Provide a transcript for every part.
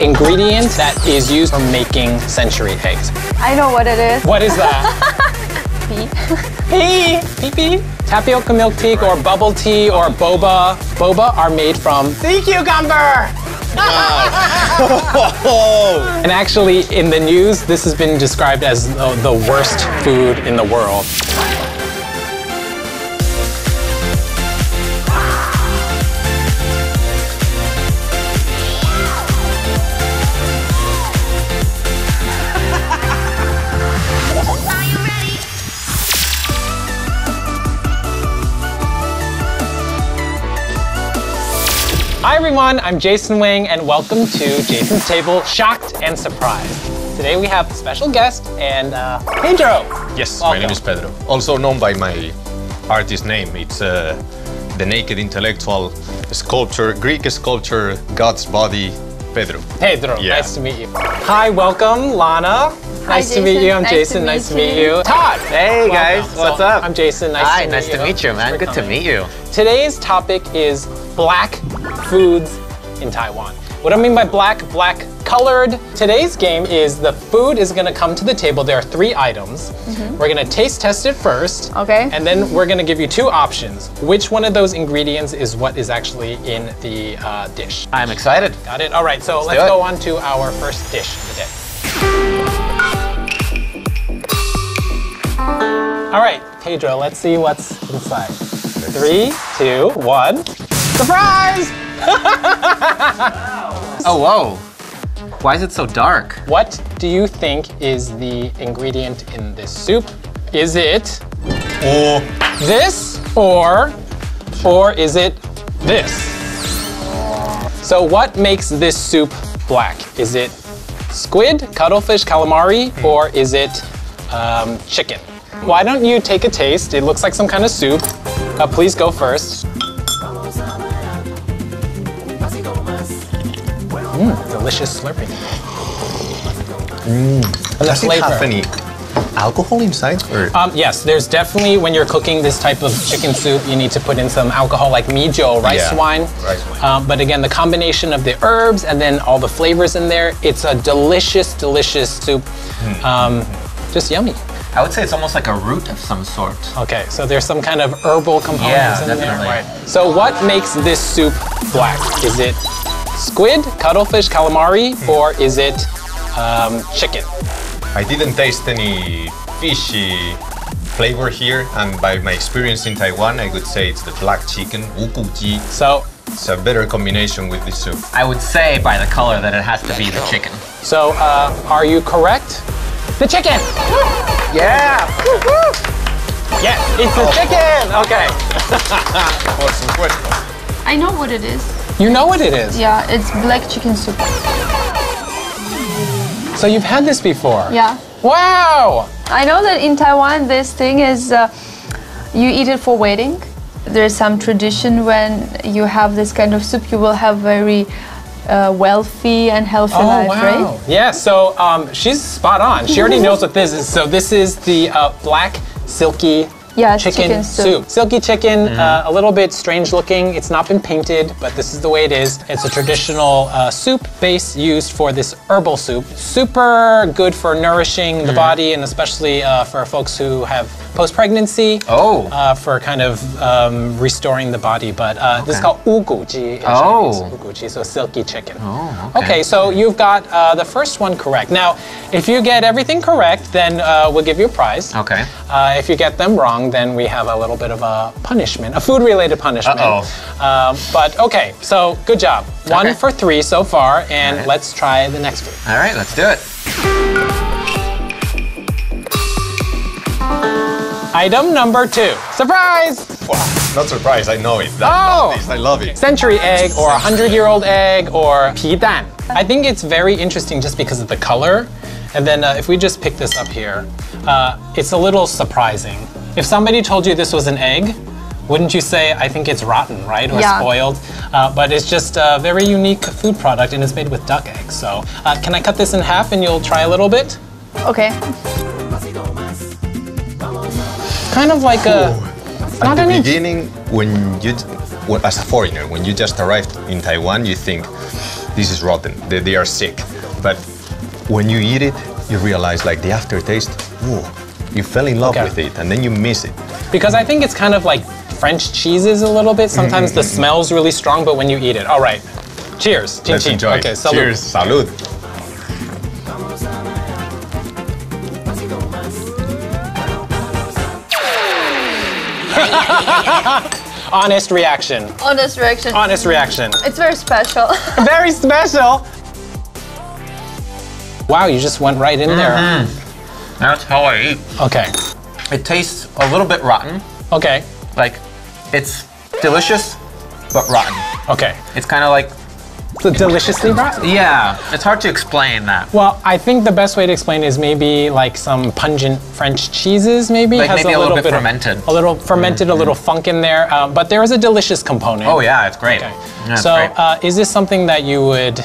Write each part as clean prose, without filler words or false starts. ingredient that is used for making century eggs. I know what it is. What is that? Pea. Tapioca milk tea or bubble tea or boba. Boba are made from sea cucumber. Wow. And actually, in the news, this has been described as the worst food in the world. Hi everyone, I'm Jason Wang and welcome to Jason's Table, Shocked and Surprised. Today we have a special guest and Pedro. Yes, welcome. My name is Pedro, also known by my artist name. It's the naked intellectual sculptor, Greek sculptor, God's body, Pedro. Pedro, yeah. Nice to meet you. Hi, welcome, Lana. Nice to meet you. I'm Jason. Nice to meet you. Todd. Hey guys, what's up? I'm Jason. Nice to meet you. Hi, nice to meet you, man. Good to meet you. Today's topic is black foods in Taiwan. What I mean by black colored. Today's game is the food is gonna come to the table. There are three items. Mm-hmm. We're gonna taste test it first. Okay. And then we're gonna give you two options. Which one of those ingredients is what is actually in the dish? I'm excited. Got it? All right, so let's go on to our first dish of the day. All right, Pedro, let's see what's inside. 3, 2, 1. Surprise! Wow. Oh, whoa. Why is it so dark? What do you think is the ingredient in this soup? Is it this or is it this? So what makes this soup black? Is it squid, cuttlefish, calamari, or is it chicken? Why don't you take a taste? It looks like some kind of soup. Please go first. Delicious slurping. And the flavor. Does it have any alcohol inside? Or? Yes, there's definitely, when you're cooking this type of chicken soup, you need to put in some alcohol like mijo, rice wine. But again, the combination of the herbs and then all the flavors in there, it's a delicious, delicious soup. Just yummy. I would say it's almost like a root of some sort. Okay, so there's some kind of herbal components in there. Right. So what makes this soup black? Is it squid, cuttlefish, calamari, or is it chicken? I didn't taste any fishy flavor here, and by my experience in Taiwan, I would say it's the black chicken, wuguji. So it's a better combination with this soup. I would say by the color that it has to be the chicken. So are you correct? The chicken! Yeah! Woo-hoo. Yes, it's the chicken! Okay. I know what it is. You know what it is? Yeah, it's black chicken soup. So you've had this before? Yeah. Wow! I know that in Taiwan, this thing is, you eat it for wedding. There's some tradition when you have this kind of soup, you will have very wealthy and healthy life, wow. Right? Yeah, so she's spot on. She already knows what this is. So this is the black silky chicken soup. Silky chicken, a little bit strange looking. It's not been painted, but this is the way it is. It's a traditional soup base used for this herbal soup. Super good for nourishing the body, and especially for folks who have post-pregnancy, for kind of restoring the body. But this is called wuguji in Chinese, wuguji, so silky chicken. Oh, okay, so you've got the first one correct. Now, if you get everything correct, then we'll give you a prize. Okay. If you get them wrong, then we have a little bit of a punishment, a food-related punishment. But okay, so good job. One for three so far, and let's try the next food. All right, let's do it. Item number 2. Surprise! Wow, not surprised, I know it. I love it. Century egg or 100-year-old egg or pidan. I think it's very interesting just because of the color. And then if we just pick this up here, it's a little surprising. If somebody told you this was an egg, wouldn't you say, I think it's rotten, right? Or spoiled. But it's just a very unique food product and it's made with duck eggs. So can I cut this in half and you'll try a little bit? Okay. Kind of like at the beginning, when you, as a foreigner, when you just arrived in Taiwan, you think this is rotten, they are sick. But when you eat it, you realize like the aftertaste, ooh, you fell in love with it and then you miss it. Because I think it's kind of like French cheeses a little bit. Sometimes the smell's really strong, but when you eat it, all right. Cheers. Chin, chin. Enjoy. Okay, salud. Cheers. Salud. Honest reaction. Honest reaction. Honest reaction. It's very special. Very special. Wow, you just went right in there. That's how I eat. Okay. It tastes a little bit rotten. Okay. Like, it's delicious, but rotten. Okay. It's kind of like... So deliciously rotten? Yeah, it's hard to explain that. Well, I think the best way to explain it is maybe like some pungent French cheeses, maybe. Like has maybe a little bit fermented. A little fermented, a little funk in there, but there is a delicious component. Oh yeah, it's great. Okay. Yeah, so great. Is this something that you would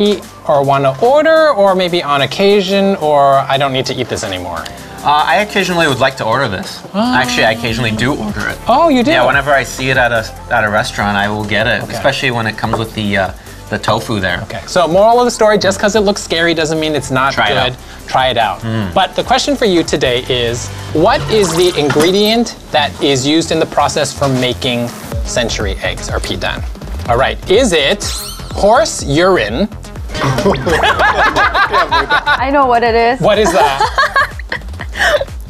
eat or want to order, or maybe on occasion, or I don't need to eat this anymore? I occasionally would like to order this. Oh. Actually, I occasionally do order it. Oh, you do? Yeah, whenever I see it at a restaurant, I will get it, especially when it comes with the tofu there. Okay, so moral of the story, just because it looks scary doesn't mean it's not good. Try it out. But the question for you today is, what is the ingredient that is used in the process for making century eggs, or pidan? All right, is it horse urine? I know what it is. What is that?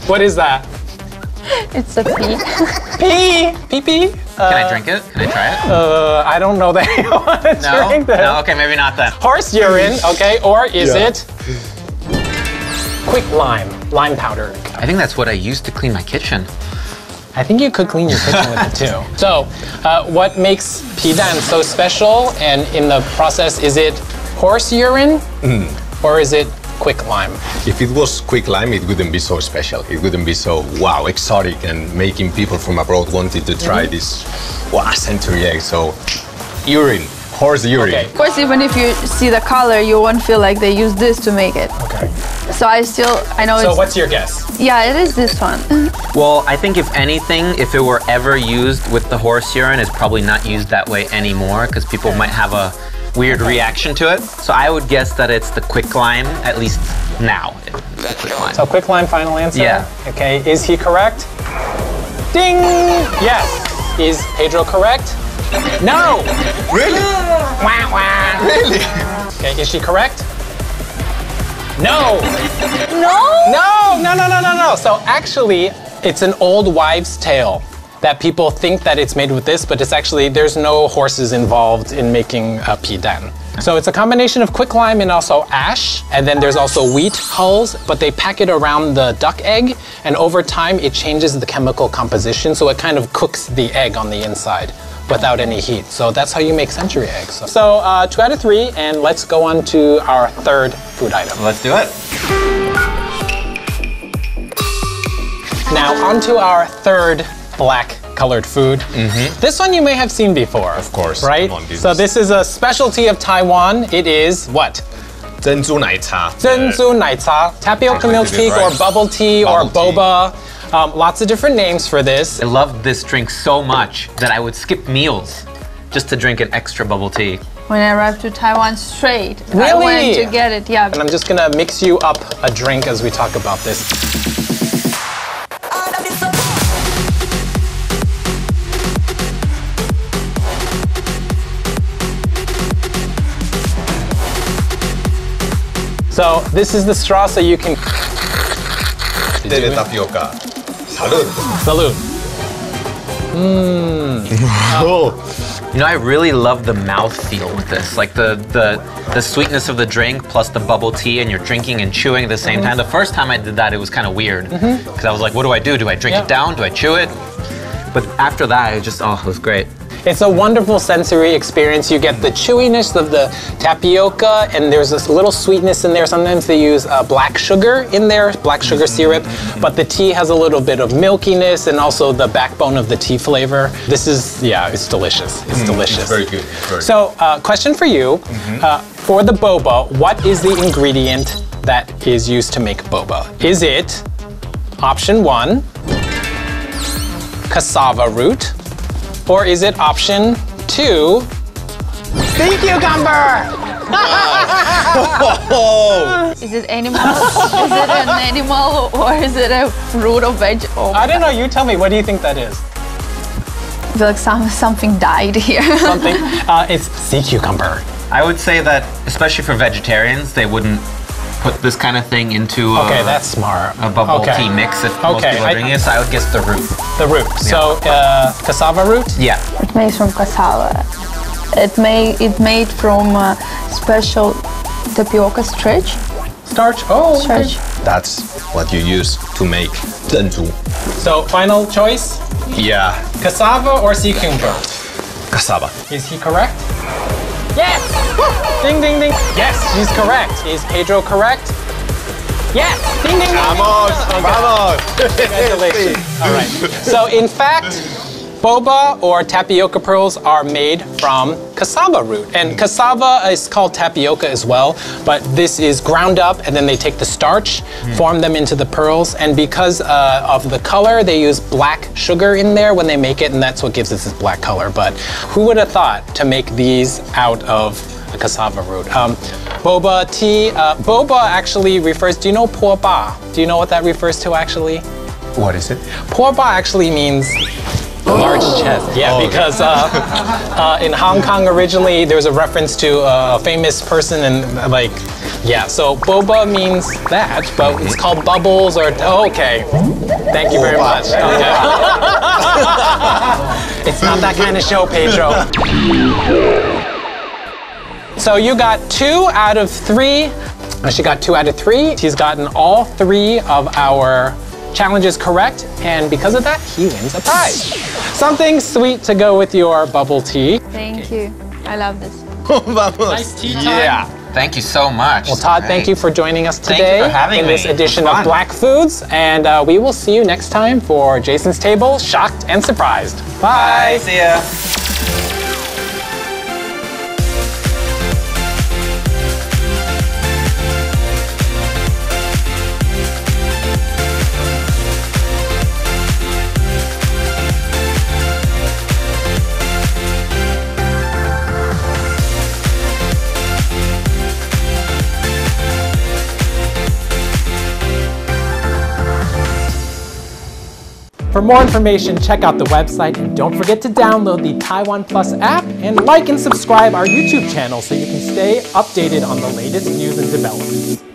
What is that? It's a pee. Pee? Pee-pee? Can I drink it? Can I try it? I don't know that you want to drink that. No, okay, maybe not that. Horse urine, okay, or is it quick lime powder? I think that's what I used to clean my kitchen. I think you could clean your kitchen with it too. So, what makes pidan so special and in the process, is it horse urine or is it quick lime? If it was quick lime, it wouldn't be so special. It wouldn't be so, wow, exotic and making people from abroad wanted to try this, wow, century egg. So, urine, horse urine. Okay. Of course, even if you see the color, you won't feel like they use this to make it. Okay. So I know So what's your guess? Yeah, it is this one. Well, I think if anything, if it were ever used with the horse urine, it's probably not used that way anymore because people might have a weird reaction to it. So I would guess that it's the quick lime, at least now. Quick lime. So quick lime, final answer? Yeah. Okay, is he correct? Ding! Yes. Is Pedro correct? No! Really? Wah, wah. Really? Okay, is she correct? No! No? No, no, no, no, no, no. So actually, it's an old wives' tale that people think that it's made with this, but it's actually, there's no horses involved in making a pidan. So it's a combination of quick lime and also ash, and then there's also wheat hulls, but they pack it around the duck egg, and over time it changes the chemical composition, so it kind of cooks the egg on the inside without any heat. So that's how you make century eggs. So 2 out of 3, and let's go on to our third food item. Let's do it. Now on to our third black colored food. This one you may have seen before. Of course. Right? So this is a specialty of Taiwan. It is what? Zhenzhu naicha. Zhenzhu naicha. Tapioca milk tea or bubble tea or boba. Lots of different names for this. I love this drink so much that I would skip meals just to drink an extra bubble tea. When I arrived to Taiwan straight, I went to get it, And I'm just gonna mix you up a drink as we talk about this. So this is the straw, so you can... tapioca. Salud. Salud. You know, I really love the mouthfeel with this. Like the sweetness of the drink plus the bubble tea, and you're drinking and chewing at the same time. The first time I did that, it was kind of weird. Because I was like, what do I do? Do I drink it down? Do I chew it? But after that, it just, oh, it was great. It's a wonderful sensory experience. You get the chewiness of the tapioca, and there's this little sweetness in there. Sometimes they use black sugar in there, black sugar syrup, but the tea has a little bit of milkiness and also the backbone of the tea flavor. This is, yeah, it's delicious. It's delicious. It's very good. Very good. So, question for you. For the boba, what is the ingredient that is used to make boba? Is it option 1, cassava root? Or is it option 2, Sea cucumber! Oh. Is it animal? Is it an animal or is it a fruit or veg? Oh, I don't know. You tell me. What do you think that is? I feel like something died here. Something. It's sea cucumber. I would say that, especially for vegetarians, they wouldn't put this kind of thing into that's smart. A bubble tea mix if most people are doing it. So I would guess the root. The root. Yeah. So cassava root? Yeah. It made from cassava. It made from special tapioca starch. Starch. Oh. Starch. Okay. That's what you use to make zhenzhu. So final choice? Yeah. Cassava or sea cucumber? Cassava. Is he correct? Yes! Ding, ding, ding. Yes, he's correct. Is Pedro correct? Yes! Ding, ding, ding. Vamos, vamos. Okay. Congratulations. All right. So in fact, boba or tapioca pearls are made from cassava root. And cassava is called tapioca as well, but this is ground up and then they take the starch, form them into the pearls, and because of the color, they use black sugar in there when they make it, and that's what gives it this black color. But who would have thought to make these out of cassava root? Boba tea, boba actually refers, do you know boba? Do you know what that refers to actually? What is it? Boba actually means large chest, yeah, because in Hong Kong originally there was a reference to a famous person and like, yeah, so boba means that, but it's called bubbles or, okay, thank you very much. Okay. It's not that kind of show, Pedro. So you got 2 out of 3, she got 2 out of 3, he's gotten all 3 of our challenges correct, and because of that, he wins a prize. Something sweet to go with your bubble tea. Thank you. I love this. Nice tea time. Yeah. Thank you so much. Well, Todd, thank you for joining us today in this edition of Black Foods, and we will see you next time for Jason's Table, Shocked and Surprised. Bye. Bye. See ya. For more information, check out the website and don't forget to download the Taiwan Plus app and like and subscribe our YouTube channel so you can stay updated on the latest news and developments.